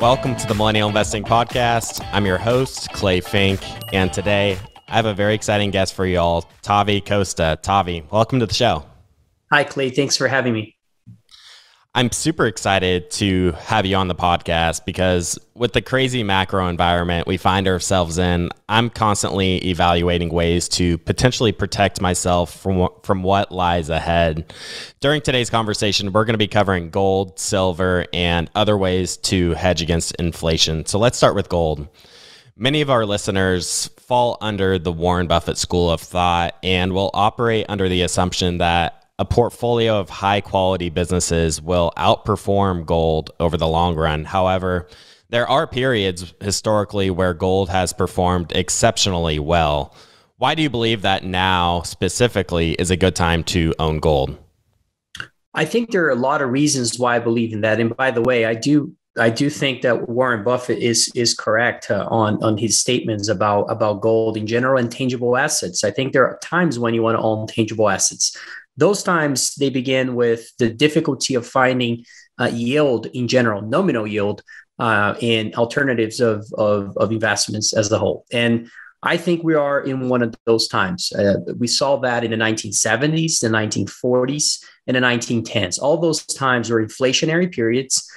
Welcome to the Millennial Investing Podcast. I'm your host, Clay Fink, and today I have a very exciting guest for you all, Tavi Costa. Tavi, welcome to the show. Hi, Clay. Thanks for having me. I'm super excited to have you on the podcast because with the crazy macro environment we find ourselves in, I'm constantly evaluating ways to potentially protect myself from what lies ahead. During today's conversation, we're going to be covering gold, silver, and other ways to hedge against inflation. So let's start with gold. Many of our listeners fall under the Warren Buffett school of thought and will operate under the assumption that a portfolio of high-quality businesses will outperform gold over the long run. However, there are periods historically where gold has performed exceptionally well. Why do you believe that now specifically is a good time to own gold? I think there are a lot of reasons why I believe in that. And by the way, I do think that Warren Buffett is correct on his statements about gold in general and tangible assets. I think there are times when you want to own tangible assets. Those times they begin with the difficulty of finding yield in general, nominal yield, and alternatives of investments as a whole. And I think we are in one of those times. We saw that in the 1970s, the 1940s, and the 1910s. All those times were inflationary periods.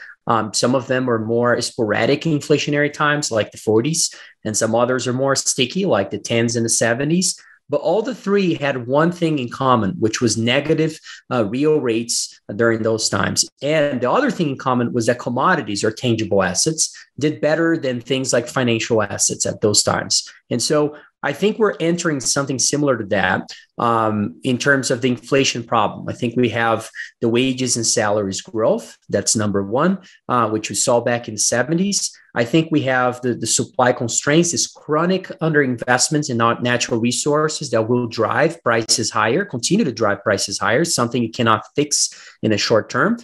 Some of them were more sporadic inflationary times, like the 40s, and some others are more sticky, like the 10s and the 70s. But all the three had one thing in common, which was negative real rates during those times. And the other thing in common was that commodities or tangible assets did better than things like financial assets at those times. And so I think we're entering something similar to that in terms of the inflation problem. I think we have the wages and salaries growth. That's number one, which we saw back in the 70s. I think we have the supply constraints, this chronic underinvestments in natural resources that will drive prices higher, continue to drive prices higher, something you cannot fix in the short term.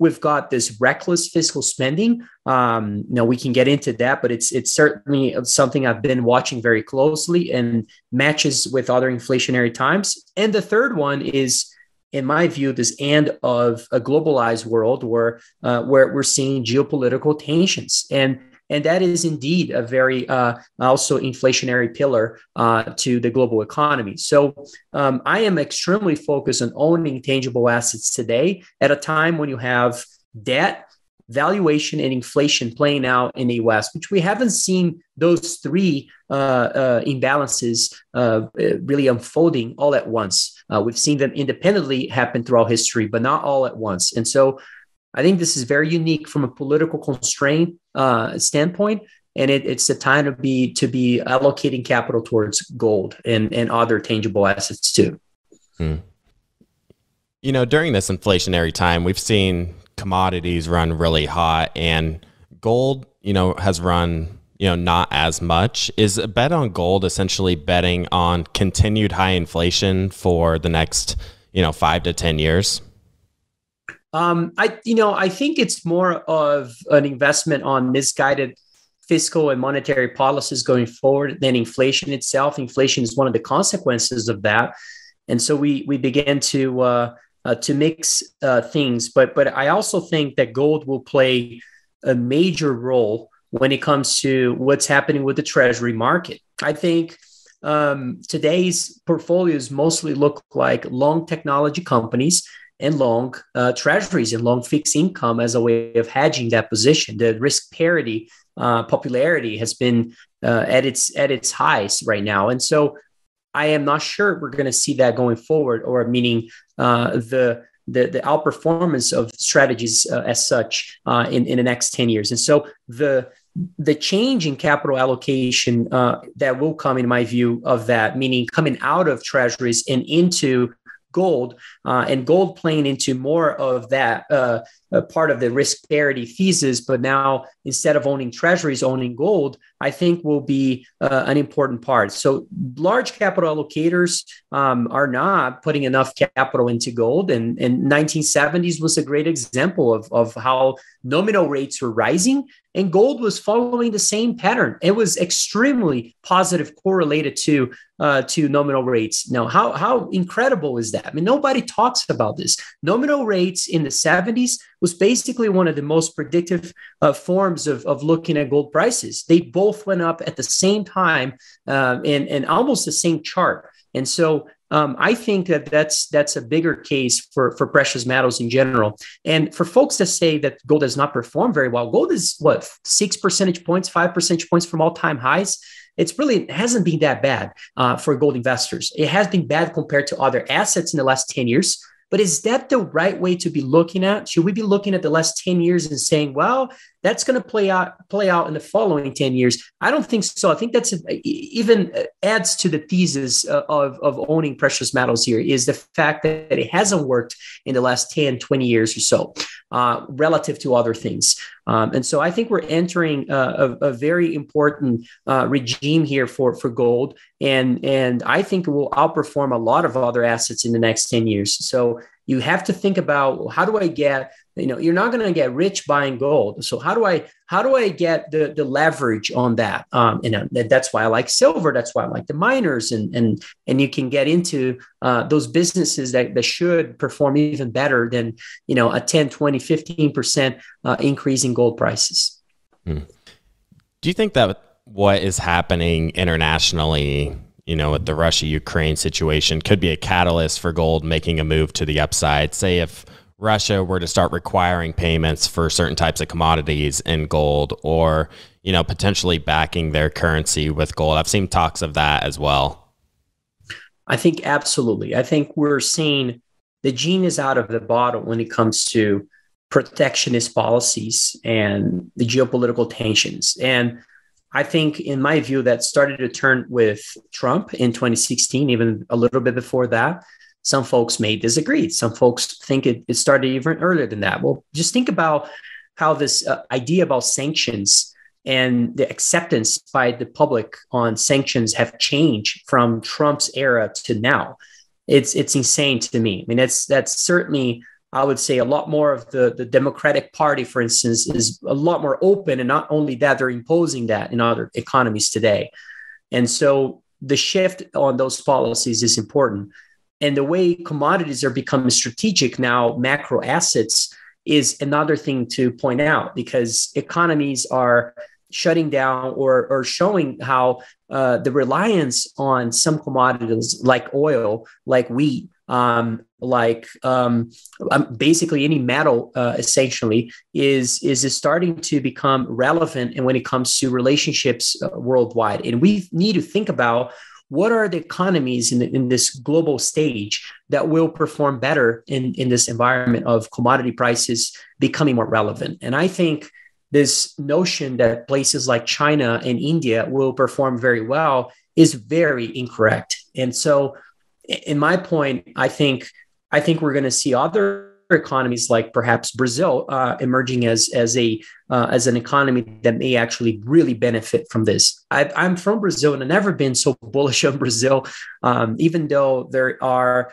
We've got this reckless fiscal spending. Now we can get into that, but it's certainly something I've been watching very closely and matches with other inflationary times. And the third one is, in my view, this end of a globalized world where we're seeing geopolitical tensions. And that is indeed a very also inflationary pillar to the global economy. So I am extremely focused on owning tangible assets today at a time when you have debt, valuation, and inflation playing out in the U.S., which we haven't seen those three imbalances really unfolding all at once. We've seen them independently happen throughout history, but not all at once. And so I think this is very unique from a political constraint standpoint, and it's the time to be allocating capital towards gold and other tangible assets too. You know, during this inflationary time, we've seen commodities run really hot, and gold, has run, not as much. Is a bet on gold essentially betting on continued high inflation for the next, 5 to 10 years? I think it's more of an investment on misguided fiscal and monetary policies going forward than inflation itself. Inflation is one of the consequences of that, and so we begin to mix things. But I also think that gold will play a major role when it comes to what's happening with the treasury market. I think today's portfolios mostly look like long technology companies and long treasuries and long fixed income as a way of hedging that position. The risk parity popularity has been at its highs right now. And so I am not sure we're going to see that going forward, or meaning the outperformance of strategies as such in the next 10 years. And so the change in capital allocation that will come, in my view, of that, meaning coming out of treasuries and into gold, and gold playing into more of that part of the risk parity thesis. But now, instead of owning treasuries, owning gold, I think will be an important part. So large capital allocators are not putting enough capital into gold. And 1970s was a great example of how nominal rates were rising, and gold was following the same pattern. It was extremely positive correlated to nominal rates. Now, how incredible is that? I mean, nobody talks about this. Nominal rates in the 70s was basically one of the most predictive forms of looking at gold prices. They both went up at the same time and almost the same chart. And so I think that that's a bigger case for precious metals in general. And for folks that say that gold does not perform very well, gold is what, 6 percentage points, 5 percentage points from all-time highs. It's really, it hasn't been that bad for gold investors. It has been bad compared to other assets in the last 10 years. But is that the right way to be looking at? Should we be looking at the last 10 years and saying, well, that's going to play out in the following 10 years? I don't think so. I think that's even adds to the thesis of owning precious metals here is the fact that it hasn't worked in the last 10, 20 years or so relative to other things. And so I think we're entering a very important regime here for gold. And I think it will outperform a lot of other assets in the next 10 years. So you have to think about how do I get, you know, you're not going to get rich buying gold. So how do I get the leverage on that? You know, that's why I like silver. That's why I like the miners. And you can get into those businesses that should perform even better than, you know, a 10, 20, 15% increase in gold prices. Hmm. Do you think that what is happening internationally, you know, with the Russia-Ukraine situation could be a catalyst for gold making a move to the upside? Say if Russia were to start requiring payments for certain types of commodities in gold, or, you know, potentially backing their currency with gold. I've seen talks of that as well. I think absolutely. I think we're seeing the genie is out of the bottle when it comes to protectionist policies and the geopolitical tensions. And I think, in my view, that started to turn with Trump in 2016, even a little bit before that. Some folks may disagree. Some folks think it started even earlier than that. Well, just think about how this idea about sanctions and the acceptance by the public on sanctions have changed from Trump's era to now. It's insane to me. I mean, that's certainly, I would say, a lot more of the Democratic Party, for instance, is a lot more open. And not only that, they're imposing that in other economies today. And so the shift on those policies is important. And the way commodities are becoming strategic now, macro assets, is another thing to point out, because economies are shutting down or showing how the reliance on some commodities like oil, like wheat, basically any metal, essentially, is starting to become relevant. And when it comes to relationships worldwide, and we need to think about what are the economies in this global stage that will perform better in this environment of commodity prices becoming more relevant. And I think this notion that places like China and India will perform very well is very incorrect. And so, in my point, I think we're going to see other economies like perhaps Brazil emerging as an economy that may actually really benefit from this. I'm from Brazil, and I've never been so bullish on Brazil, even though there are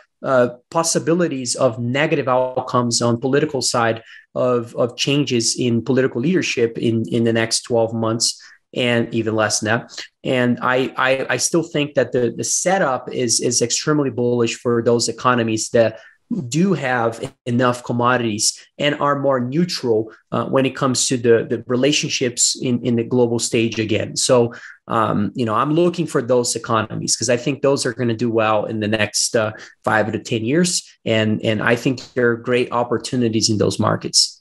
possibilities of negative outcomes on political side of changes in political leadership in the next 12 months. And even less now. And I still think that the setup is extremely bullish for those economies that do have enough commodities and are more neutral when it comes to the relationships in the global stage again. So, you know, I'm looking for those economies because I think those are going to do well in the next 5 to 10 years. And I think there are great opportunities in those markets.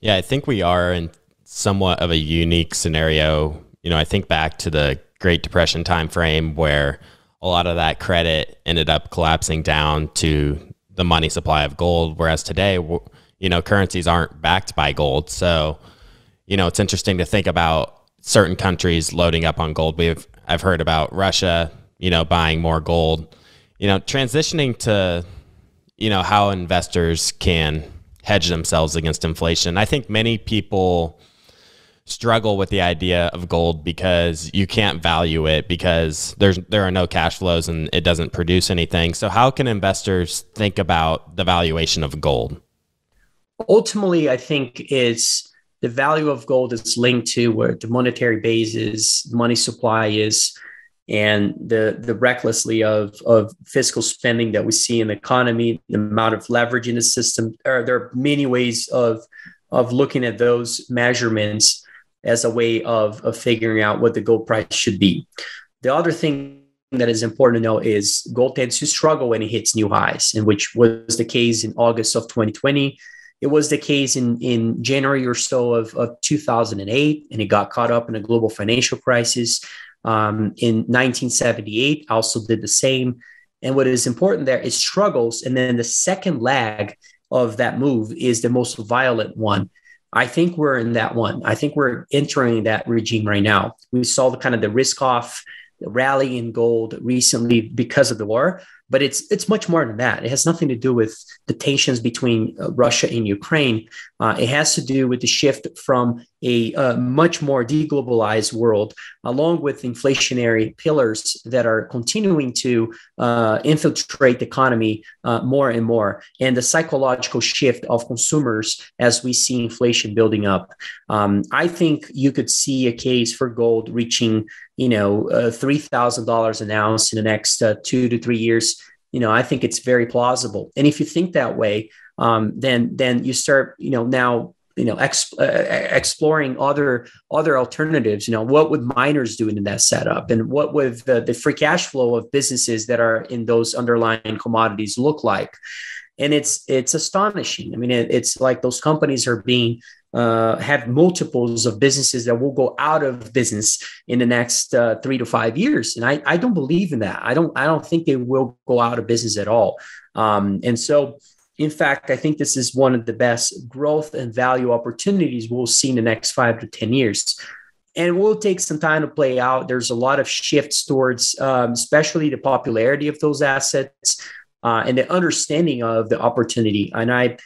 Yeah, I think we are in somewhat of a unique scenario. You know, I think back to the Great Depression timeframe where a lot of that credit ended up collapsing down to the money supply of gold. Whereas today, you know, currencies aren't backed by gold. So, you know, it's interesting to think about certain countries loading up on gold. I've heard about Russia, you know, buying more gold, you know, transitioning to, you know, how investors can hedge themselves against inflation. I think many people struggle with the idea of gold because you can't value it because there are no cash flows and it doesn't produce anything. So how can investors think about the valuation of gold? Ultimately, I think it's the value of gold is linked to where the monetary base is, money supply is, and the recklessly of fiscal spending that we see in the economy, the amount of leverage in the system. There are many ways of looking at those measurements as a way of figuring out what the gold price should be. The other thing that is important to know is gold tends to struggle when it hits new highs, and which was the case in August of 2020. It was the case in January or so of 2008, and it got caught up in a global financial crisis. In 1978, also did the same. And what is important there is struggles. And then the second lag of that move is the most violent one. I think we're in that one. I think we're entering that regime right now. We saw the kind of the risk off rally in gold recently because of the war, but it's much more than that. It has nothing to do with the tensions between Russia and Ukraine. It has to do with the shift from a much more deglobalized world, along with inflationary pillars that are continuing to infiltrate the economy more and more, and the psychological shift of consumers as we see inflation building up. I think you could see a case for gold reaching, $3,000 an ounce in the next 2 to 3 years. I think it's very plausible. And if you think that way, then you start, exploring other alternatives. What would miners do in that setup, and what would the free cash flow of businesses that are in those underlying commodities look like? And it's astonishing. I mean, it's like those companies are being have multiples of businesses that will go out of business in the next 3 to 5 years. And I don't believe in that. I don't think they will go out of business at all. And so, in fact, I think this is one of the best growth and value opportunities we'll see in the next 5 to 10 years. And it will take some time to play out. There's a lot of shifts towards, especially the popularity of those assets and the understanding of the opportunity. And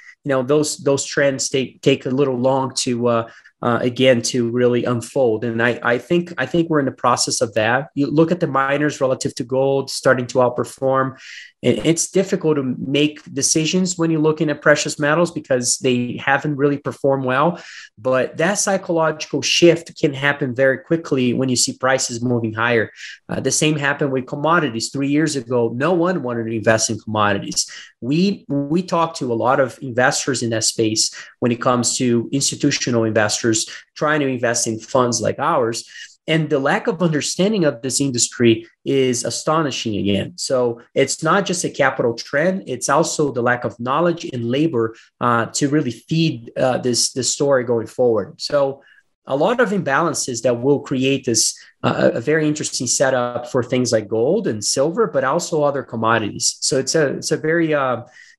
those trends take a little long to really unfold. And I think we're in the process of that. You look at the miners relative to gold starting to outperform. And it's difficult to make decisions when you're looking at precious metals because they haven't really performed well. But that psychological shift can happen very quickly when you see prices moving higher. The same happened with commodities. 3 years ago, no one wanted to invest in commodities. We talked to a lot of investors in that space when it comes to institutional investors trying to invest in funds like ours. And the lack of understanding of this industry is astonishing again. So it's not just a capital trend. It's also the lack of knowledge and labor to really feed this story going forward. So a lot of imbalances that will create this a very interesting setup for things like gold and silver, but also other commodities. So it's a very,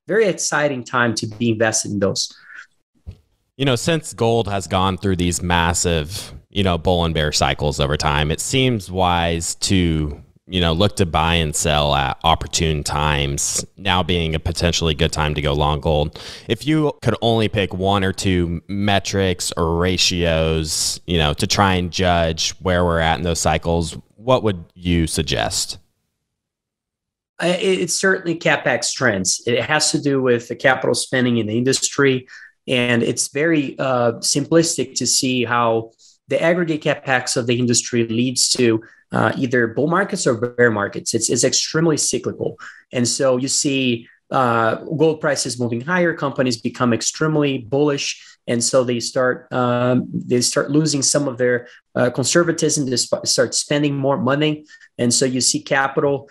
very exciting time to be invested in those. Since gold has gone through these massive bull and bear cycles over time, it seems wise to, look to buy and sell at opportune times, now being a potentially good time to go long gold. If you could only pick one or two metrics or ratios, to try and judge where we're at in those cycles, what would you suggest? It's certainly CapEx trends. It has to do with the capital spending in the industry. And it's very simplistic to see how the aggregate capex of the industry leads to either bull markets or bear markets. It's extremely cyclical. And so you see gold prices moving higher, companies become extremely bullish. And so they start losing some of their conservatism. They start spending more money. And so you see capital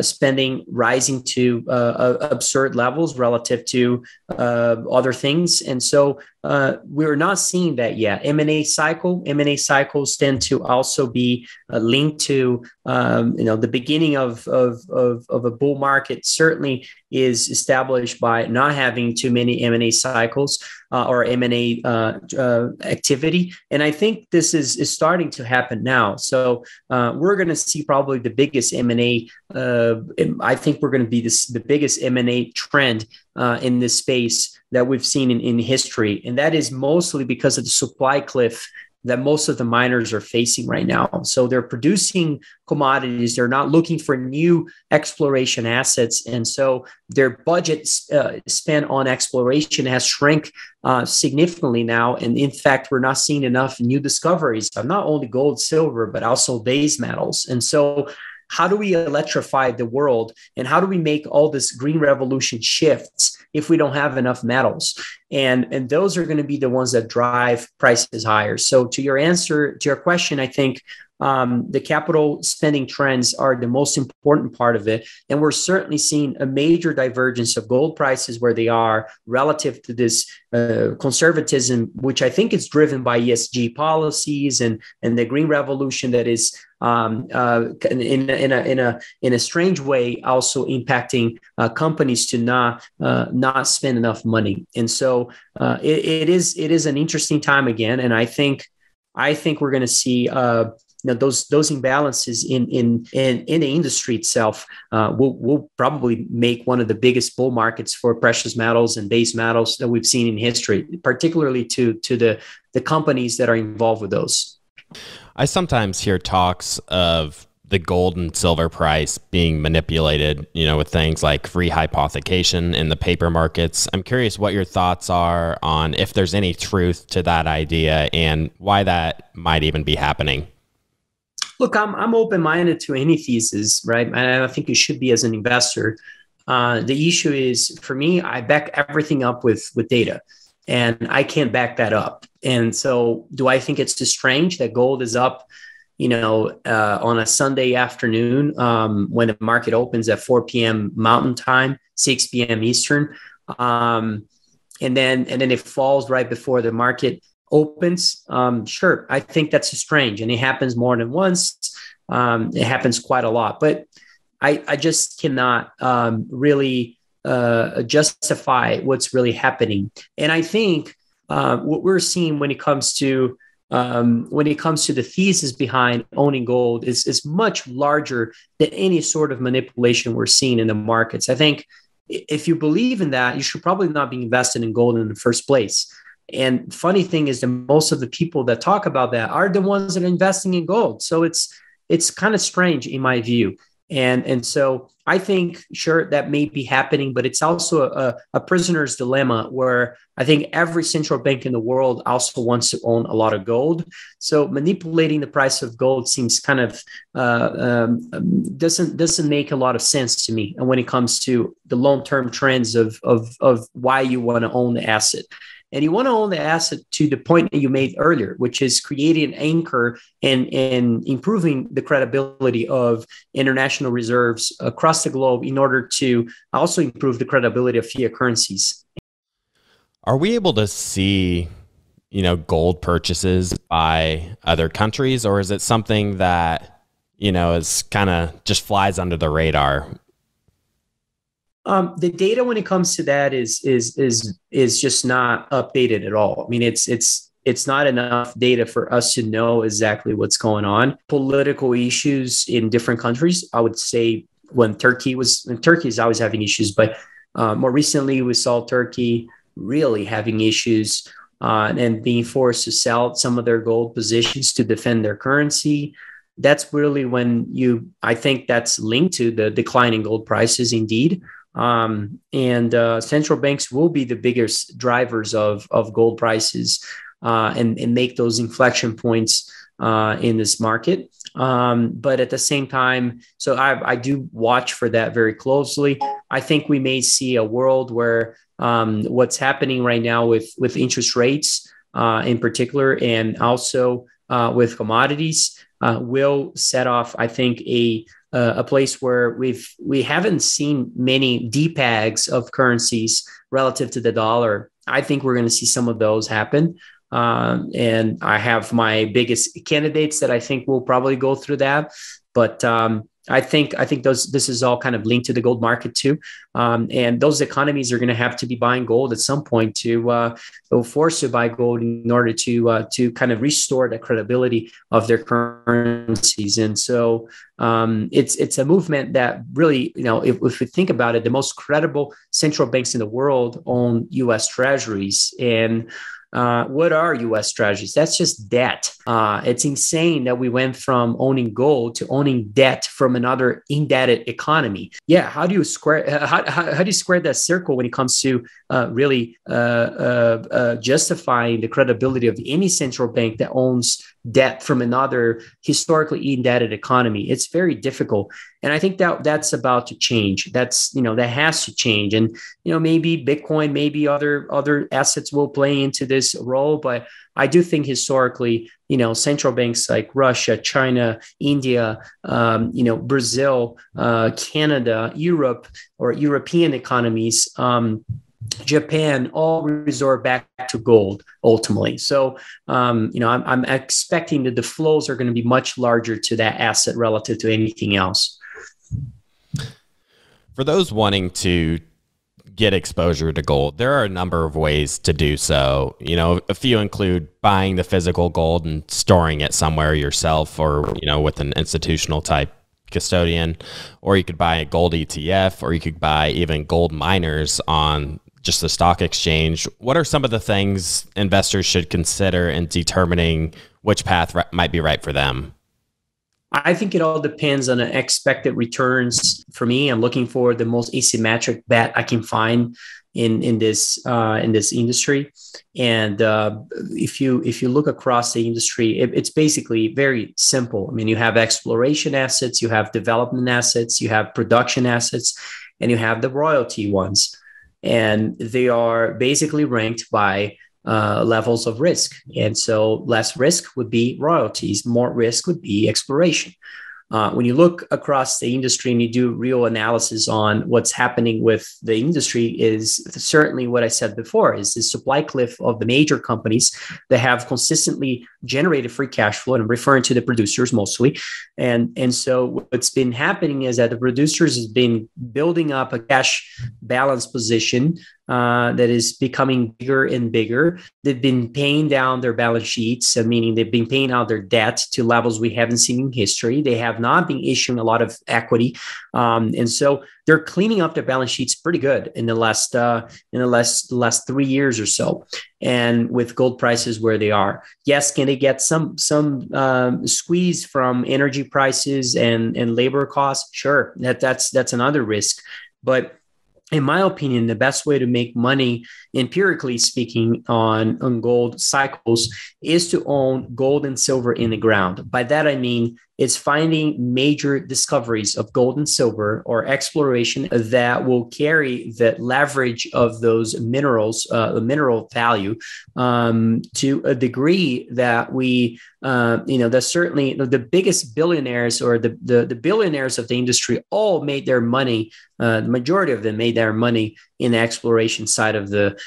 spending rising to absurd levels relative to other things. And so we're not seeing that yet. M&A cycles tend to also be linked to, the beginning of a bull market certainly is established by not having too many M&A cycles or M&A activity. And I think this is starting to happen now. So we're going to see probably the biggest M&A. I think we're going to be the biggest M&A trend in this space that we've seen in history. And that is mostly because of the supply cliff that most of the miners are facing right now. So they're producing commodities. They're not looking for new exploration assets. And so their budget spent on exploration has shrank significantly now. And in fact, we're not seeing enough new discoveries of not only gold, silver, but also base metals. And so how do we electrify the world? And how do we make all this green revolution shifts if we don't have enough metals? And those are going to be the ones that drive prices higher. So to your answer, to your question, I think the capital spending trends are the most important part of it. And we're certainly seeing a major divergence of gold prices where they are relative to this conservatism, which I think is driven by ESG policies and the green revolution that is in a strange way also impacting companies to not spend enough money. And so it is an interesting time again. And I think we're going to see those imbalances in the industry itself will probably make one of the biggest bull markets for precious metals and base metals that we've seen in history, particularly to the companies that are involved with those. I sometimes hear talks of the gold and silver price being manipulated, with things like free hypothecation in the paper markets. I'm curious what your thoughts are on if there's any truth to that idea and why that might even be happening. Look, I'm open-minded to any thesis, right? And I think you should be as an investor. The issue is, for me, I back everything up with data, and I can't back that up. And so do I think it's too strange that gold is up, on a Sunday afternoon when the market opens at 4 p.m. Mountain Time, 6 p.m. Eastern, and then it falls right before the market opens? Sure, I think that's strange, and it happens more than once. It happens quite a lot, but I just cannot really justify what's really happening. And I think what we're seeing when it comes to the thesis behind owning gold is much larger than any sort of manipulation we're seeing in the markets. I think if you believe in that, you should probably not be invested in gold in the first place. And funny thing is that most of the people that talk about that are the ones that are investing in gold. So it's kind of strange in my view. And so I think, sure, that may be happening, but it's also a prisoner's dilemma where I think every central bank in the world also wants to own a lot of gold. So manipulating the price of gold seems kind of doesn't make a lot of sense to me. And when it comes to the long-term trends of why you want to own the asset. And you want to own the asset to the point that you made earlier, which is creating an anchor and improving the credibility of international reserves across the globe in order to also improve the credibility of fiat currencies. Are we able to see, gold purchases by other countries, or is it something that, is kind of just flies under the radar? The data when it comes to that is just not updated at all. I mean, it's not enough data for us to know exactly what's going on. Political issues in different countries. I would say Turkey is always having issues, but more recently we saw Turkey really having issues and being forced to sell some of their gold positions to defend their currency. That's really I think that's linked to the decline in gold prices indeed. And central banks will be the biggest drivers of gold prices and make those inflection points in this market. But at the same time, so I do watch for that very closely. I think we may see a world where what's happening right now with interest rates in particular, and also with commodities will set off, I think, a place where we haven't seen many depegs of currencies relative to the dollar. I think we're going to see some of those happen. And I have my biggest candidates that I think will probably go through that. But I think this is all kind of linked to the gold market too. And those economies are going to have to be buying gold at some point to force to buy gold in order to kind of restore the credibility of their currencies. And so it's a movement that really, if we think about it, the most credible central banks in the world own U.S. treasuries. And What are U.S. strategies? That's just debt. It's insane that we went from owning gold to owning debt from another indebted economy. Yeah, how do you square that circle when it comes to really justifying the credibility of any central bank that owns debt from another historically indebted economy? It's very difficult. And I think that that's about to change. That's, you know, that has to change. And, you know, maybe Bitcoin, maybe other assets will play into this role. But I do think historically, you know, central banks like Russia, China, India, Brazil, Canada, Europe, or European economies, Japan, all resort back to gold ultimately. So, I'm expecting that the flows are going to be much larger to that asset relative to anything else. For those wanting to get exposure to gold, there are a number of ways to do so. You know, a few include buying the physical gold and storing it somewhere yourself or, you know, with an institutional type custodian, or you could buy a gold ETF, or you could buy even gold miners on just the stock exchange. What are some of the things investors should consider in determining which path might be right for them? I think it all depends on the expected returns. For me, I'm looking for the most asymmetric bet I can find in this industry. And if you look across the industry, it's basically very simple. I mean, you have exploration assets, you have development assets, you have production assets, and you have the royalty ones. And they are basically ranked by levels of risk. And so less risk would be royalties, more risk would be exploration. When you look across the industry and you do real analysis on what's happening with the industry, is certainly what I said before, is the supply cliff of the major companies that have consistently generated free cash flow. And I'm referring to the producers mostly. And so what's been happening is that the producers has been building up a cash balance position that is becoming bigger and bigger. They've been paying down their balance sheets, meaning they've been paying out their debt to levels we haven't seen in history. They have not been issuing a lot of equity. And so they're cleaning up their balance sheets pretty good in the last 3 years or so. And with gold prices where they are, yes, can they get some squeeze from energy prices and labor costs? Sure, that's another risk. But in my opinion, the best way to make money, empirically speaking, on gold cycles is to own gold and silver in the ground. By that, I mean, it's finding major discoveries of gold and silver or exploration that will carry the leverage of those minerals, mineral value, to a degree that we, that certainly the biggest billionaires or the billionaires of the industry all made their money. The majority of them made their money in the exploration side of the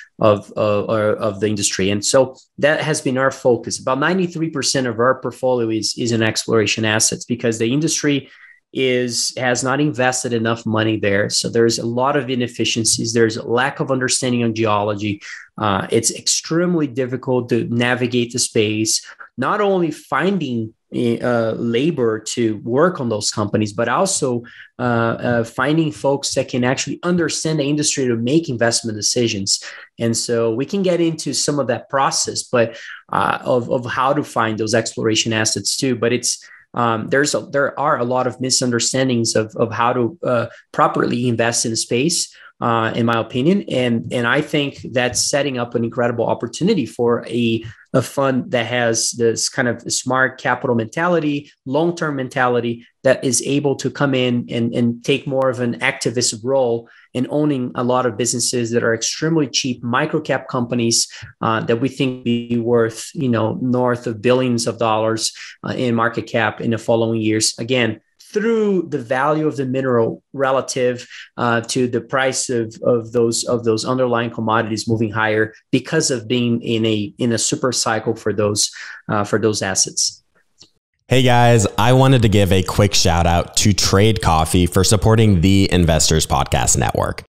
industry. And so that has been our focus. About 93% of our portfolio is in exploration assets because the industry has not invested enough money there. So there's a lot of inefficiencies. There's a lack of understanding on geology. It's extremely difficult to navigate the space, not only finding labor to work on those companies, but also finding folks that can actually understand the industry to make investment decisions. And so we can get into some of that process, but of how to find those exploration assets too. But it's there are a lot of misunderstandings of how to properly invest in space, in my opinion. And I think that's setting up an incredible opportunity for a fund that has this kind of smart capital mentality, long-term mentality, that is able to come in and take more of an activist role in owning a lot of businesses that are extremely cheap microcap companies that we think be worth, north of billions of dollars in market cap in the following years. Again, through the value of the mineral relative to the price of those underlying commodities moving higher because of being in a super cycle for those assets. Hey guys, I wanted to give a quick shout out to Trade Coffee for supporting the Investor's Podcast Network.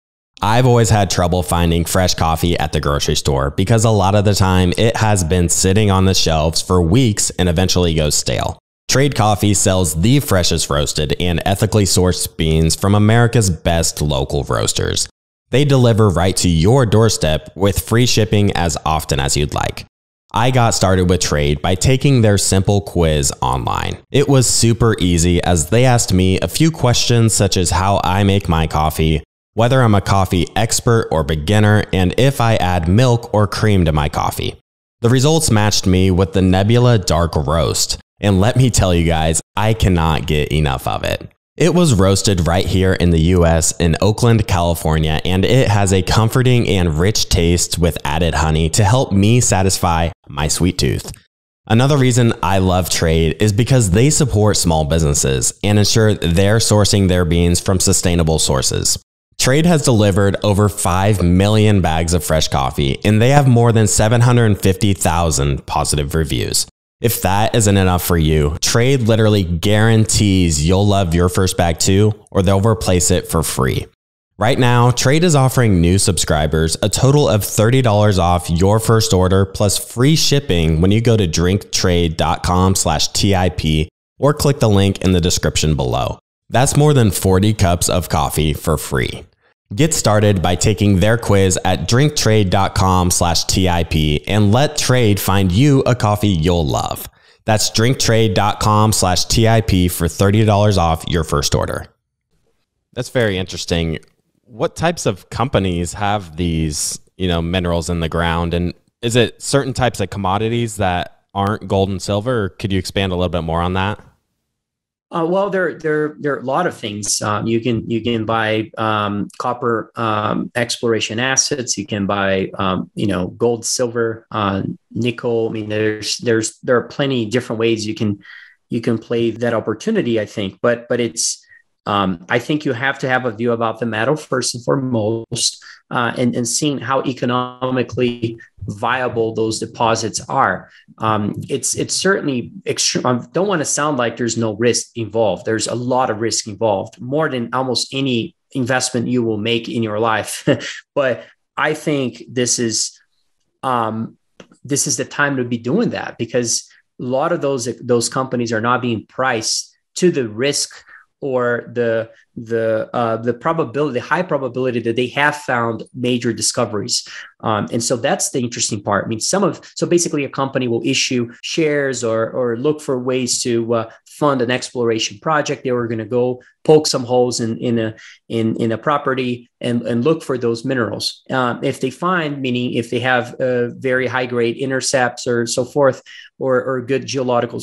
I've always had trouble finding fresh coffee at the grocery store because a lot of the time it has been sitting on the shelves for weeks and eventually goes stale. Trade Coffee sells the freshest roasted and ethically sourced beans from America's best local roasters. They deliver right to your doorstep with free shipping as often as you'd like. I got started with Trade by taking their simple quiz online. It was super easy as they asked me a few questions such as how I make my coffee, whether I'm a coffee expert or beginner, and if I add milk or cream to my coffee. The results matched me with the Nebula Dark Roast, and let me tell you guys, I cannot get enough of it. It was roasted right here in the US in Oakland, California, and it has a comforting and rich taste with added honey to help me satisfy my sweet tooth. Another reason I love Trade is because they support small businesses and ensure they're sourcing their beans from sustainable sources. Trade has delivered over 5 million bags of fresh coffee, and they have more than 750,000 positive reviews. If that isn't enough for you, Trade literally guarantees you'll love your first bag too, or they'll replace it for free. Right now, Trade is offering new subscribers a total of $30 off your first order plus free shipping when you go to drinktrade.com/TIP or click the link in the description below. That's more than 40 cups of coffee for free. Get started by taking their quiz at drinktrade.com/TIP and let Trade find you a coffee you'll love. That's drinktrade.com/TIP for $30 off your first order. That's very interesting. What types of companies have these, minerals in the ground? And is it certain types of commodities that aren't gold and silver? Or could you expand a little bit more on that? Well, there are a lot of things. You can buy copper exploration assets. You can buy gold, silver, nickel. I mean, there are plenty of different ways you can play that opportunity, I think. But it's I think you have to have a view about the metal first and foremost, and seeing how economically viable those deposits are. It's certainly extreme. I don't want to sound like there's no risk involved. There's a lot of risk involved, more than almost any investment you will make in your life. But I think this is the time to be doing that, because a lot of those companies are not being priced to the risk or the probability, the high probability that they have found major discoveries. And so that's the interesting part. I mean, so basically a company will issue shares or look for ways to fund an exploration project. They were going to go poke some holes in a property and look for those minerals. If they find, meaning if they have very high grade intercepts or so forth, or good geological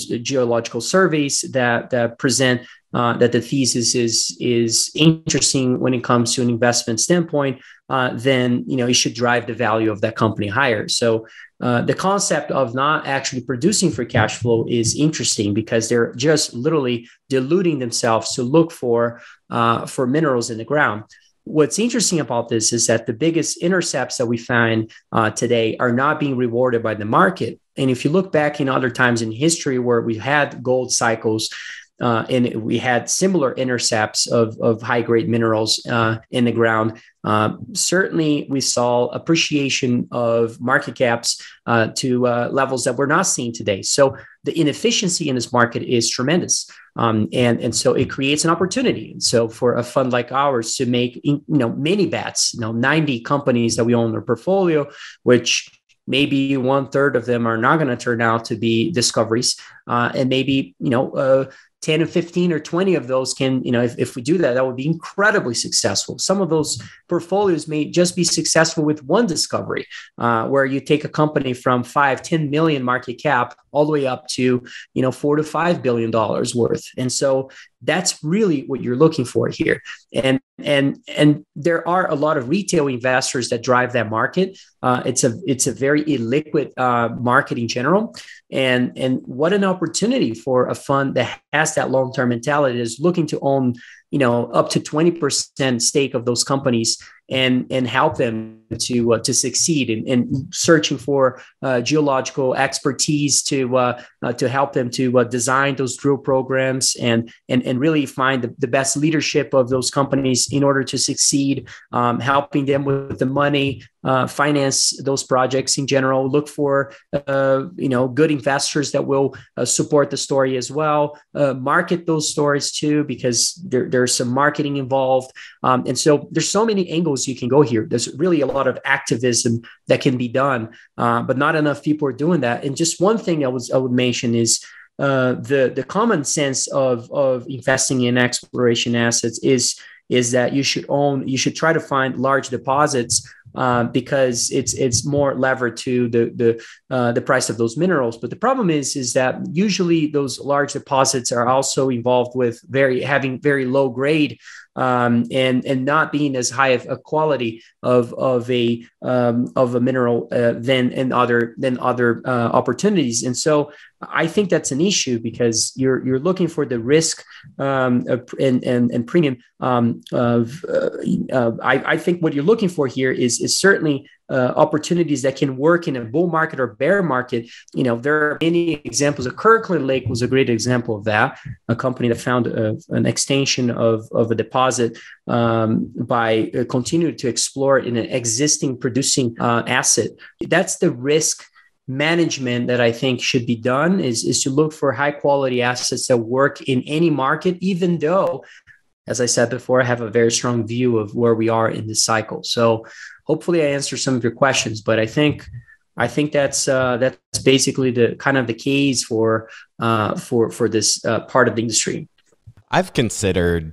surveys that present that the thesis is interesting when it comes to an investment standpoint, then it should drive the value of that company higher. So the concept of not actually producing free cash flow is interesting, because they're just literally deluding themselves to look for minerals in the ground. What's interesting about this is that the biggest intercepts that we find today are not being rewarded by the market. And if you look back in other times in history where we had gold cycles, and we had similar intercepts of high-grade minerals in the ground. Certainly, we saw appreciation of market caps to levels that we're not seeing today. So the inefficiency in this market is tremendous, and so it creates an opportunity. And so for a fund like ours to make many bets, 90 companies that we own in our portfolio, which maybe 1/3 of them are not going to turn out to be discoveries, and maybe 10 or 15 or 20 of those can, if we do that, that would be incredibly successful. Some of those portfolios may just be successful with one discovery, where you take a company from 5-10 million market cap all the way up to, $4 to $5 billion worth. And so that's really what you're looking for here. And there are a lot of retail investors that drive that market. It's a very illiquid market in general. And what an opportunity for a fund that has that long-term mentality, is looking to own, up to 20% stake of those companies and help them to succeed in searching for geological expertise to help them to design those drill programs and really find the best leadership of those companies in order to succeed, helping them with the money, finance those projects in general, look for good investors that will support the story as well, market those stories too, because they're There's some marketing involved. And so there's so many angles you can go here. There's really a lot of activism that can be done, but not enough people are doing that. And just one thing I would mention is the common sense of investing in exploration assets is that you should try to find large deposits because it's more levered to the price of those minerals. But the problem is that usually those large deposits are also involved with having very low grade and not being as high of a quality of a mineral than other opportunities. And so I think that's an issue because you're looking for the risk and premium of. I think what you're looking for here is certainly opportunities that can work in a bull market or bear market. You know, there are many examples. Kirkland Lake was a great example of that, a company that found an extension of a deposit by continuing to explore in an existing producing asset. That's the risk management that I think should be done is to look for high quality assets that work in any market, even though, as I said before, I have a very strong view of where we are in this cycle. So hopefully I answer some of your questions, but I think that's basically the kind of the keys for this part of the industry. I've considered,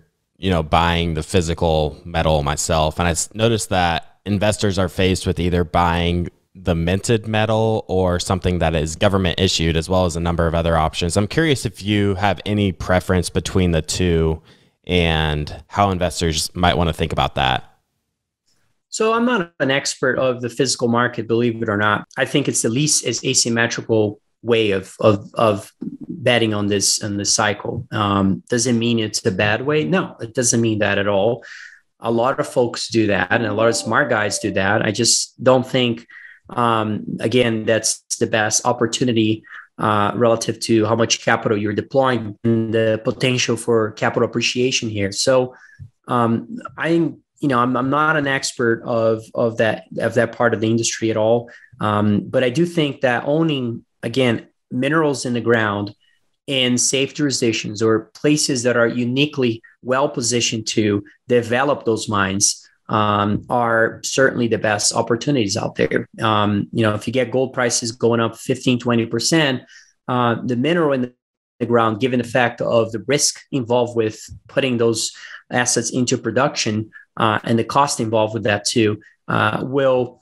buying the physical metal myself. And I noticed that investors are faced with either buying the minted metal or something that is government issued, as well as a number of other options. I'm curious if you have any preference between the two and how investors might want to think about that. So I'm not an expert of the physical market, believe it or not. I think it's the least as asymmetrical way of betting on this cycle. Doesn't mean it's a bad way. No, it doesn't mean that at all. A lot of folks do that, and a lot of smart guys do that. I just don't think, again, that's the best opportunity relative to how much capital you're deploying and the potential for capital appreciation here. So I'm not an expert of that part of the industry at all. But I do think that owning, again, minerals in the ground in safe jurisdictions or places that are uniquely well-positioned to develop those mines are certainly the best opportunities out there. If you get gold prices going up 15, 20%, the mineral in the ground, given the fact of the risk involved with putting those assets into production, and the cost involved with that too, will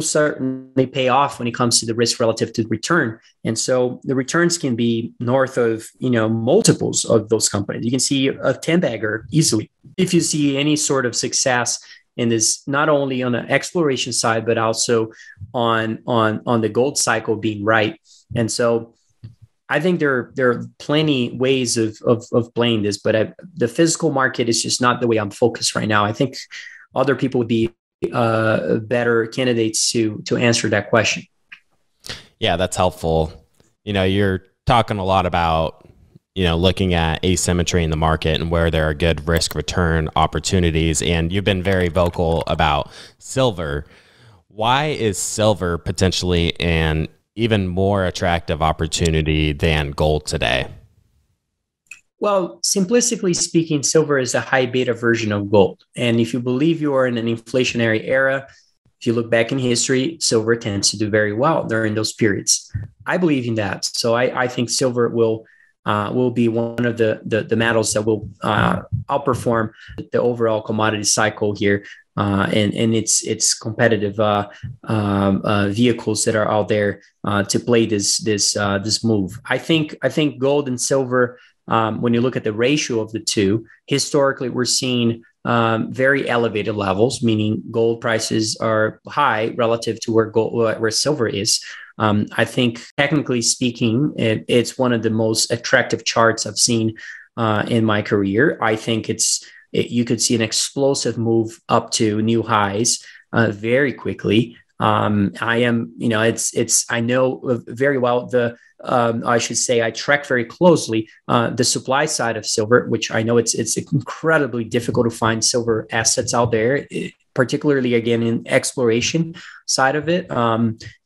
certainly pay off when it comes to the risk relative to the return. And so the returns can be north of, multiples of those companies. You can see a 10-bagger easily. If you see any sort of success in this, not only on the exploration side, but also on the gold cycle being right. And so I think there are plenty ways of playing this, but the physical market is just not the way I'm focused right now. I think other people would be better candidates to answer that question. Yeah, that's helpful. You're talking a lot about, looking at asymmetry in the market and where there are good risk return opportunities. And you've been very vocal about silver. Why is silver potentially an even more attractive opportunity than gold today? Well, simplistically speaking, silver is a high beta version of gold. And if you believe you are in an inflationary era, if you look back in history, silver tends to do very well during those periods. I believe in that. So I think silver will be one of the metals that will outperform the overall commodity cycle here and its competitive vehicles that are out there to play this move. I think gold and silver, when you look at the ratio of the two, historically, we're seeing very elevated levels, meaning gold prices are high relative to where silver is. I think, technically speaking, it's one of the most attractive charts I've seen in my career. I think you could see an explosive move up to new highs very quickly. I know very well I track very closely the supply side of silver, which I know it's incredibly difficult to find silver assets out there, particularly again in exploration side of it.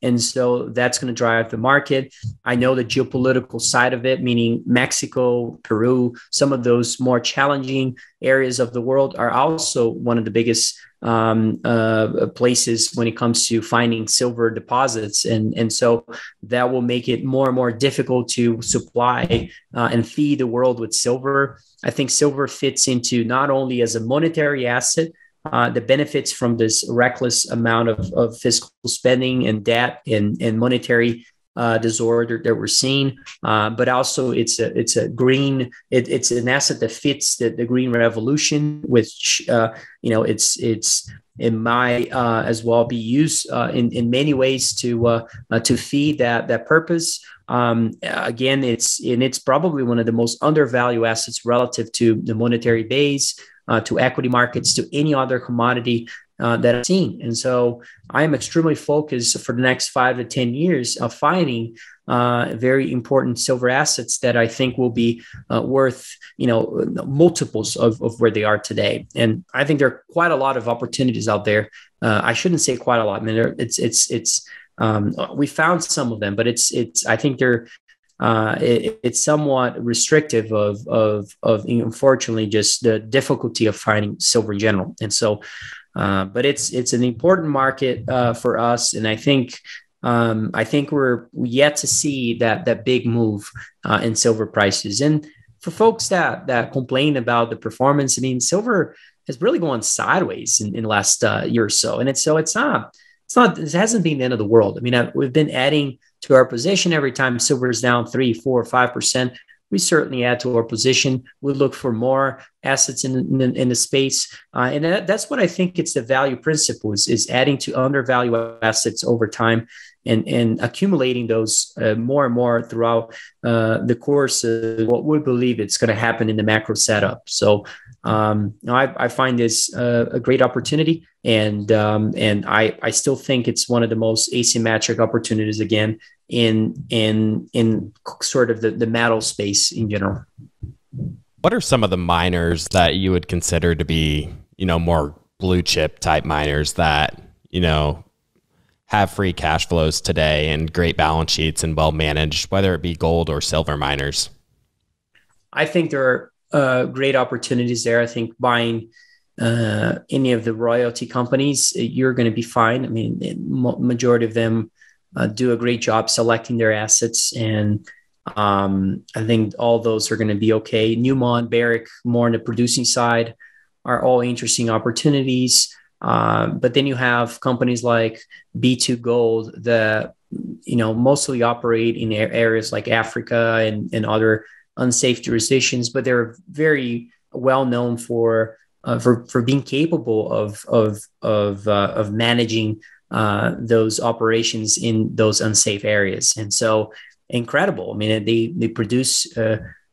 And so that's going to drive the market. I know the geopolitical side of it, meaning Mexico, Peru, some of those more challenging areas of the world are also one of the biggest places when it comes to finding silver deposits. And so that will make it more and more difficult to supply and feed the world with silver. I think silver fits into not only as a monetary asset, the benefits from this reckless amount of fiscal spending and debt and monetary disorder that we're seeing, but also it's a green, it's an asset that fits the green revolution, which it might as well be used in many ways to feed that purpose. Again, it's probably one of the most undervalued assets relative to the monetary base, to equity markets, to any other commodity that I've seen. And so I am extremely focused for the next 5 to 10 years of finding very important silver assets that I think will be worth, multiples of where they are today. And I think there are quite a lot of opportunities out there. I shouldn't say quite a lot. I mean, we found some of them, but I think they're, it's somewhat restrictive of unfortunately just the difficulty of finding silver in general. And so, but it's an important market for us, and I think we're yet to see that big move in silver prices. And for folks that complain about the performance, I mean, silver has really gone sideways in the last year or so, and it hasn't been the end of the world. I mean, we've been adding to our position every time silver is down 3%, 4%, 5%. We certainly add to our position. We look for more assets in the space. And that's what I think it's the value principle is adding to undervalued assets over time and accumulating those more and more throughout the course of what we believe it's going to happen in the macro setup. So I find this a great opportunity. And I still think it's one of the most asymmetric opportunities again in sort of the metal space in general. What are some of the miners that you would consider to be, more blue chip type miners that, have free cash flows today and great balance sheets and well managed, whether it be gold or silver miners? I think there are great opportunities there. I think buying any of the royalty companies, you're going to be fine. I mean, majority of them do a great job selecting their assets, and I think all those are going to be okay. Newmont, Barrick, more on the producing side, are all interesting opportunities. But then you have companies like B2 Gold that mostly operate in areas like Africa and other unsafe jurisdictions, but they're very well known for being capable of managing those operations in those unsafe areas. And so incredible. I mean, they produce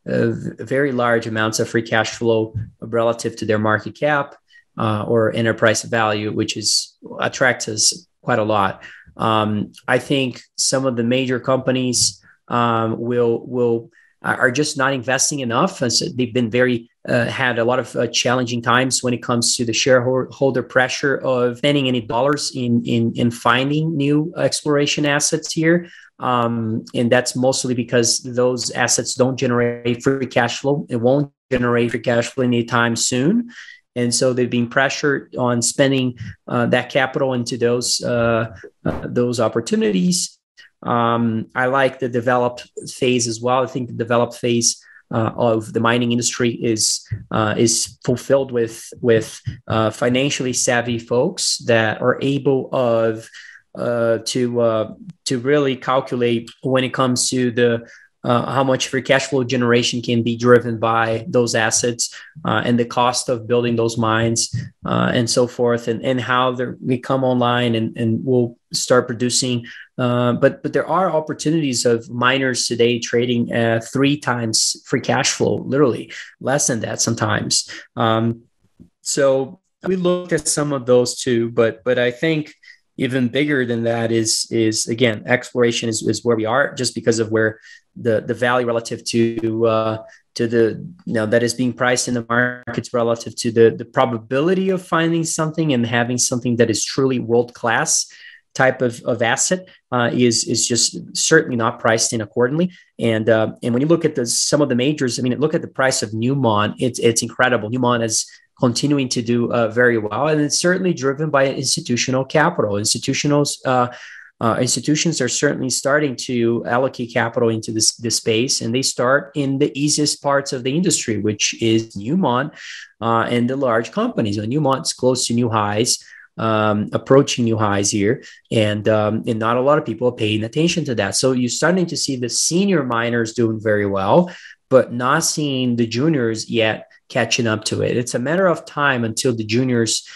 very large amounts of free cash flow relative to their market cap or enterprise value, which attracts us quite a lot. I think some of the major companies are just not investing enough. And so they've been had a lot of challenging times when it comes to the shareholder pressure of spending any dollars in finding new exploration assets here. And that's mostly because those assets don't generate free cash flow. It won't generate free cash flow anytime soon. And so they've been pressured on spending that capital into those opportunities. I like the developed phase as well. I think the developed phase of the mining industry is fulfilled with financially savvy folks that are able to really calculate when it comes to how much free cash flow generation can be driven by those assets and the cost of building those mines and so forth, and how they come online and will start producing. But there are opportunities of miners today trading 3 times free cash flow, literally less than that sometimes. So we looked at some of those too, but I think even bigger than that is again, exploration is where we are, just because of where the value relative to to the, you know, that is being priced in the markets relative to the probability of finding something and having something that is truly world-class type of asset is just certainly not priced in accordingly. And when you look at some of the majors, I mean, look at the price of Newmont, it's incredible. Newmont is continuing to do very well. And it's certainly driven by institutional capital. Institutions are certainly starting to allocate capital into this space, and they start in the easiest parts of the industry, which is Newmont and the large companies. So Newmont's close to new highs, approaching new highs here, and not a lot of people are paying attention to that. So you're starting to see the senior miners doing very well, but not seeing the juniors yet catching up to it. It's a matter of time until the juniors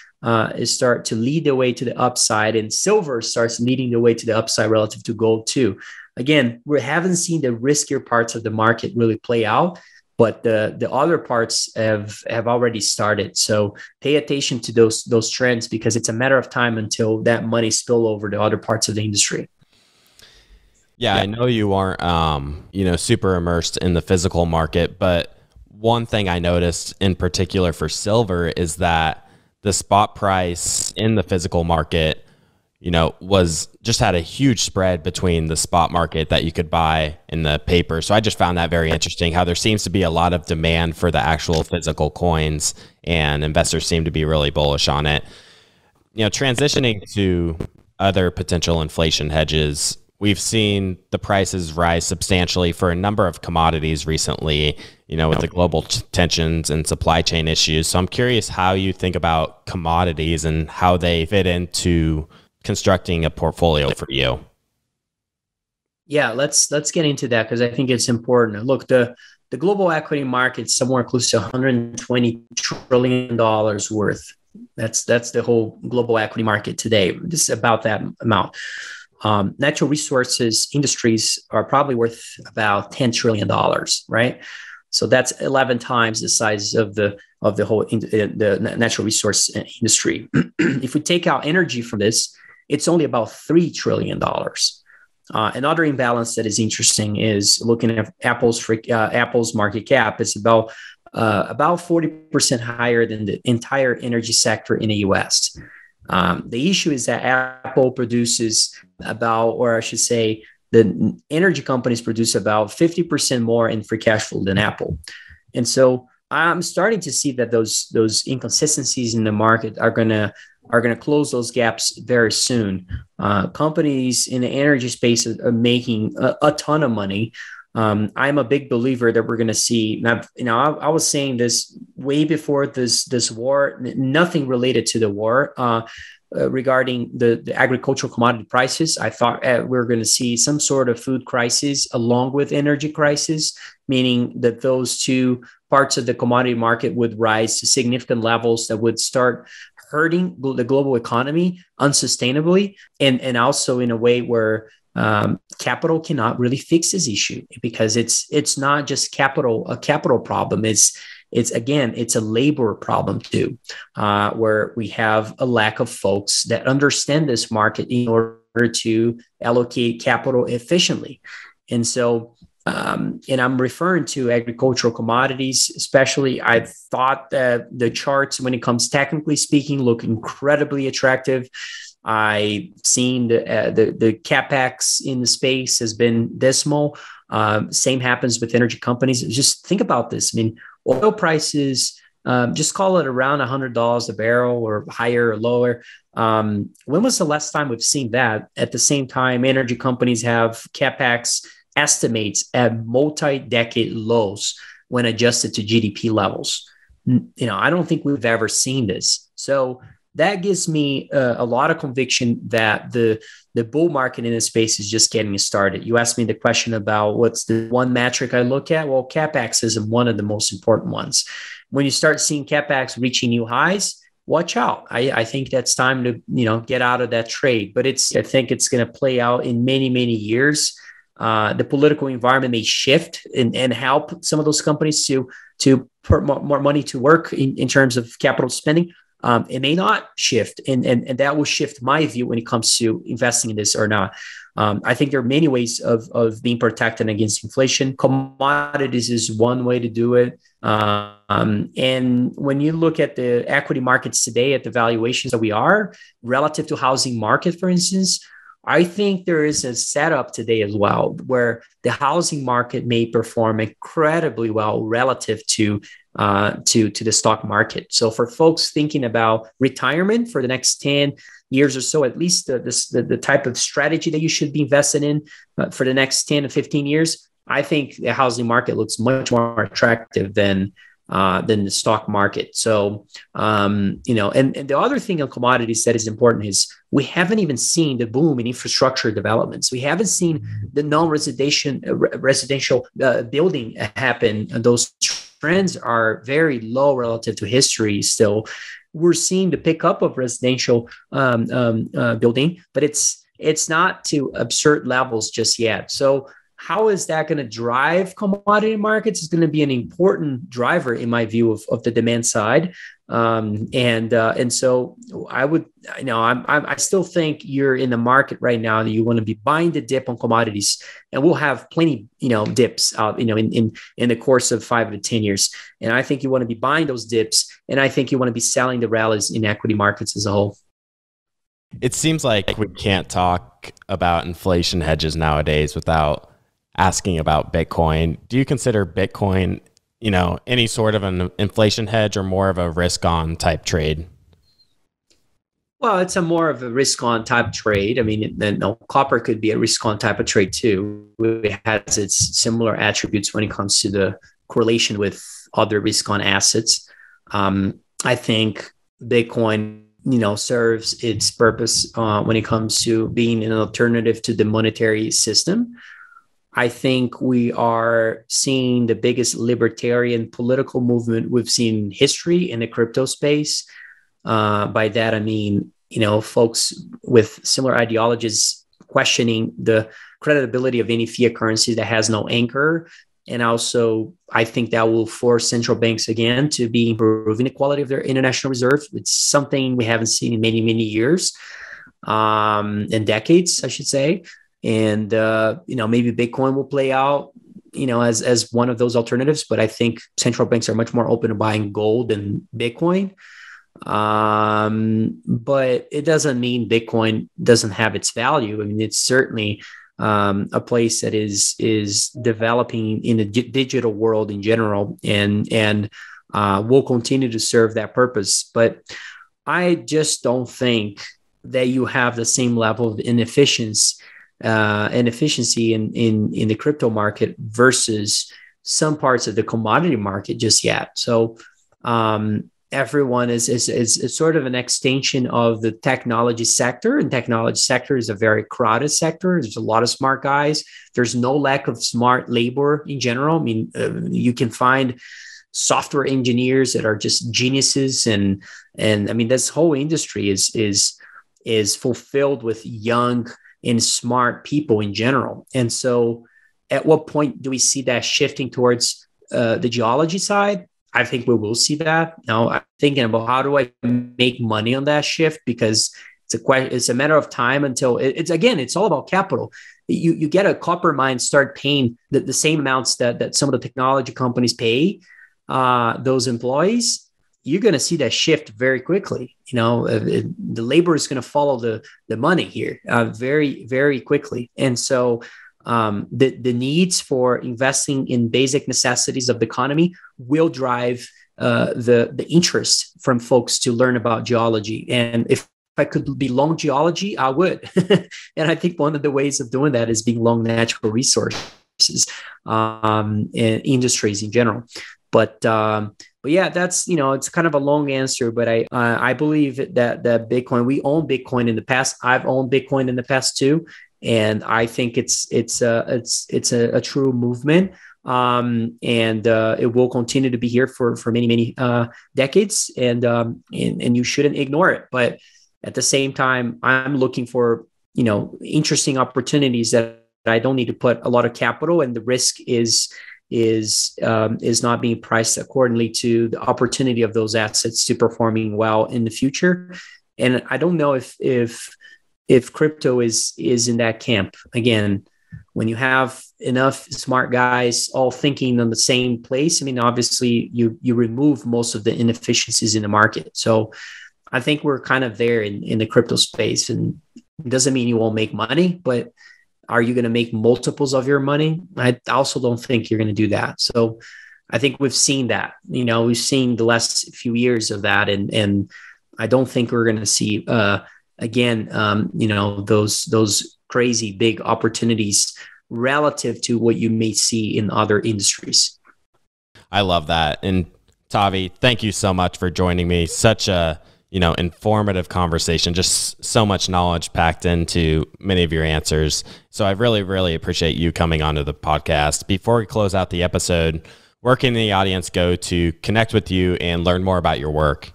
start to lead the way to the upside, and silver starts leading the way to the upside relative to gold too. Again, we haven't seen the riskier parts of the market really play out, but the other parts have already started. So pay attention to those trends, because it's a matter of time until that money spills over to other parts of the industry. Yeah, I know you aren't super immersed in the physical market, but one thing I noticed in particular for silver is that the spot price in the physical market, was just had a huge spread between the spot market that you could buy in the paper. So I just found that very interesting, how there seems to be a lot of demand for the actual physical coins, and investors seem to be really bullish on it. Transitioning to other potential inflation hedges, we've seen the prices rise substantially for a number of commodities recently, with the global tensions and supply chain issues. So I'm curious how you think about commodities and how they fit into constructing a portfolio for you. Yeah, let's get into that, because I think it's important. Look, the global equity market's somewhere close to $120 trillion worth. That's the whole global equity market today. This is about that amount. Natural resources industries are probably worth about $10 trillion, right? So that's 11 times the size of the whole the natural resource industry. If we take out energy from this, it's only about $3 trillion. Another imbalance that is interesting is looking at Apple's market cap. It's about 40% higher than the entire energy sector in the U.S. The issue is that Apple produces the energy companies produce about 50% more in free cash flow than Apple. And so I'm starting to see that those inconsistencies in the market are going to close those gaps very soon. Companies in the energy space are making a ton of money. I'm a big believer that we're going to see. I was saying this way before this war. Nothing related to the war regarding the agricultural commodity prices. I thought we were going to see some sort of food crisis along with energy crisis, meaning that those two parts of the commodity market would rise to significant levels that would start hurting the global economy unsustainably, and also in a way where capital cannot really fix this issue, because it's not just a capital problem. It's a labor problem too, where we have a lack of folks that understand this market in order to allocate capital efficiently. And so, and I'm referring to agricultural commodities, especially. I thought that the charts, when it comes technically speaking, look incredibly attractive. I've seen the CapEx in the space has been dismal. Same happens with energy companies. Just think about this. I mean, oil prices, just call it around $100 a barrel or higher or lower. When was the last time we've seen that? At the same time, energy companies have CapEx estimates at multi-decade lows when adjusted to GDP levels. I don't think we've ever seen this. So that gives me a lot of conviction that the bull market in this space is just getting started. You asked me the question about what's the one metric I look at. Well, CapEx is one of the most important ones. When you start seeing CapEx reaching new highs, watch out. I think that's time to get out of that trade. But I think it's going to play out in many, many years. The political environment may shift and help some of those companies to put more money to work in terms of capital spending. It may not shift, and that will shift my view when it comes to investing in this or not. I think there are many ways of being protected against inflation. Commodities is one way to do it. And when you look at the equity markets today, at the valuations that we are relative to housing market, for instance, I think there is a setup today as well where the housing market may perform incredibly well relative to the stock market. So for folks thinking about retirement for the next 10 years or so, at least the type of strategy that you should be invested in for the next 10 to 15 years, I think the housing market looks much more attractive than the stock market. So, and the other thing on commodities that is important is we haven't even seen the boom in infrastructure developments. We haven't seen the residential building happen. Those trends are very low relative to history still. We're seeing the pickup of residential building, but it's not to absurd levels just yet. So how is that going to drive commodity markets? It's going to be an important driver, in my view, of the demand side. And so I would, I still think you're in the market right now that you want to be buying the dip on commodities, and we'll have plenty, dips out, in the course of 5 to 10 years. And I think you want to be buying those dips, and I think you want to be selling the rallies in equity markets as a whole. It seems like we can't talk about inflation hedges nowadays without asking about Bitcoin. Do you consider Bitcoin, any sort of an inflation hedge or more of a risk on type trade? Well, it's a more of a risk on type trade. I mean, copper could be a risk on type of trade too. It has its similar attributes when it comes to the correlation with other risk on assets. I think Bitcoin, serves its purpose when it comes to being an alternative to the monetary system. I think we are seeing the biggest libertarian political movement we've seen in history in the crypto space. By that, I mean, folks with similar ideologies questioning the credibility of any fiat currency that has no anchor. And also, I think that will force central banks again to be improving the quality of their international reserve. It's something we haven't seen in many, many years, and decades, I should say. And, maybe Bitcoin will play out, as one of those alternatives. But I think central banks are much more open to buying gold than Bitcoin. But it doesn't mean Bitcoin doesn't have its value. I mean, it's certainly a place that is developing in the digital world in general, and will continue to serve that purpose. But I just don't think that you have the same level of inefficiency in the crypto market versus some parts of the commodity market just yet. So everyone is sort of an extension of the technology sector, and technology sector is a very crowded sector. There's a lot of smart guys. There's no lack of smart labor in general. I mean, you can find software engineers that are just geniuses, and I mean, this whole industry is fulfilled with young in smart people in general. And so at what point do we see that shifting towards the geology side? I think we will see that. Now I'm thinking about how do I make money on that shift, because it's a matter of time until it's all about capital. You get a copper mine, start paying the same amounts that some of the technology companies pay those employees. You're going to see that shift very quickly. The labor is going to follow the money here very, very quickly. And so the needs for investing in basic necessities of the economy will drive the interest from folks to learn about geology. And if I could be long geology, I would. And I think one of the ways of doing that is being long natural resources and industries in general. But yeah, that's, it's kind of a long answer, but I believe that Bitcoin, we own Bitcoin in the past. I've owned Bitcoin in the past too. And I think it's a true movement. And it will continue to be here for many, many decades, and you shouldn't ignore it. But at the same time, I'm looking for, interesting opportunities that I don't need to put a lot of capital, and the risk is is not being priced accordingly to the opportunity of those assets to performing well in the future. And I don't know if crypto is in that camp. Again, when you have enough smart guys all thinking on the same place, I mean, obviously you remove most of the inefficiencies in the market. So I think we're kind of there in the crypto space, and it doesn't mean you won't make money, but are you going to make multiples of your money? I also don't think you're going to do that. So I think we've seen that, we've seen the last few years of that. And I don't think we're going to see, those crazy big opportunities relative to what you may see in other industries. I love that. And Tavi, thank you so much for joining me. Such a, informative conversation, just so much knowledge packed into many of your answers. So I really, really appreciate you coming onto the podcast. Before we close out the episode, where can the audience go to connect with you and learn more about your work?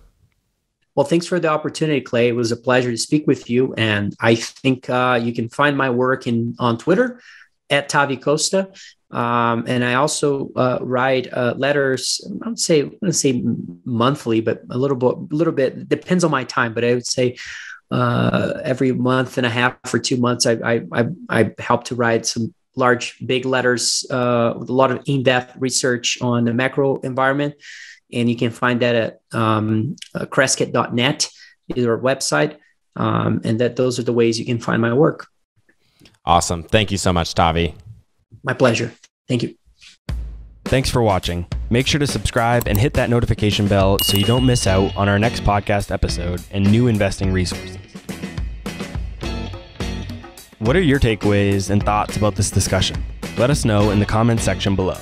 Well, thanks for the opportunity, Clay. It was a pleasure to speak with you. And I think you can find my work on Twitter at Tavi Costa. And I also write letters. I would say, monthly, but a little bit depends on my time. But I would say every month and a half or 2 months, I help to write some large, big letters with a lot of in-depth research on the macro environment. And you can find that at crescat.net is our website. And those are the ways you can find my work. Awesome. Thank you so much, Tavi. My pleasure. Thank you. Thanks for watching. Make sure to subscribe and hit that notification bell so you don't miss out on our next podcast episode and new investing resources. What are your takeaways and thoughts about this discussion? Let us know in the comments section below.